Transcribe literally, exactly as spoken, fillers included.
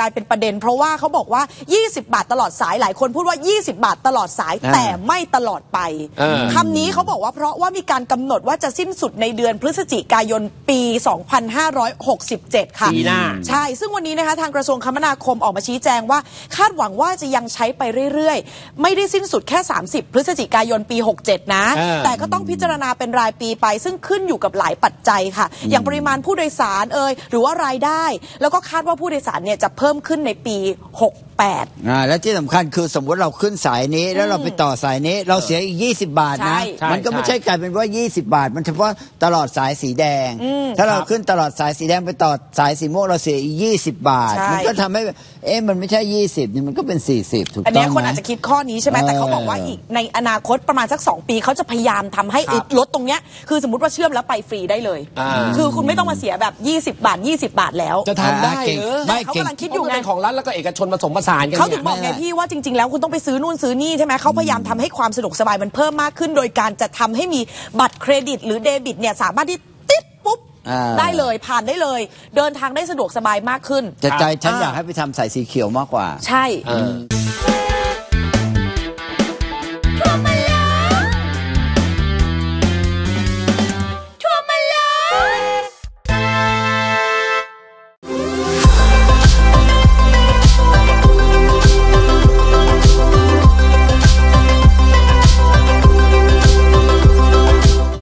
กลายเป็นประเด็นเพราะว่าเขาบอกว่ายี่สิบบาทตลอดสายหลายคนพูดว่ายี่สิบบาทตลอดสายแต่ไม่ตลอดไปคำนี้เขาบอกว่าเพราะว่ามีการกำหนดว่าจะสิ้นสุดในเดือนพฤศจิกายนปีสองพันห้าร้อยหกสิบเจ็ดค่ะใช่ซึ่งวันนี้นะคะทางกระทรวงคมนาคมออกมาชี้แจงว่าคาดหวังว่าจะยังใช้ไปเรื่อยๆไม่ได้สิ้นสุดแค่สามสิบพฤศจิกายนปีหกเจ็ดนะแต่ก็ต้องพิจารณาเป็นรายปีไปซึ่งขึ้นอยู่กับหลายปัจจัยค่ะอย่างปริมาณผู้โดยสารเอ่ยหรือว่ารายได้แล้วก็คาดว่าผู้โดยสารเนี่ยจะเพิ่มขึ้นในปีหกแปดอ่าและที่สำคัญคือสมมติเราขึ้นสายนี้แล้วเราไปต่อสายนี้เราเสียอีกยี่สิบบาทนะมันก็ไม่ใช่กลายเป็นว่ายี่สิบบาทมันเฉพาะตลอดสายสีแดงถ้าเราขึ้นตลอดสายสีแดงไปต่อสายสีม่วงเราเสียอีกยี่สิบบาทมันก็ทำให้เอ๊ะมันไม่ใช่ยี่สิบนี่มันก็เป็นสี่สิบถูกต้องไหมอันนี้คนอาจจะคิดข้อนี้ใช่ไหมแต่เขาบอกว่าอีกในอนาคตประมาณสักสองปีเขาจะพยายามทำให้ลดตรงเนี้ยคือสมมติว่าเชื่อมแล้วไปฟรีได้เลยคือคุณไม่ต้องมาเสียแบบยี่สิบบาทแล้วจะทำได้หรือเขากำลังคิดอยู่ไงของรัฐแล้วก็เอกชนผสมผสานกันเขาถึงบอกไงพี่ว่าจริงๆแล้วคุณต้องไปซื้อนู่นซื้อนี่ใช่ไหมเขาพยายามทำให้ความสะดวกสบายมันเพิ่มมากขึ้นโดยการจะทำให้มีบัตรเครดิตหรือเดบิตเนี่ยสามารถที่ได้เลยผ่านได้เลยเดินทางได้สะดวกสบายมากขึ้นจะใจฉันอยากให้ไปทำสายสีเขียวมากกว่าใช่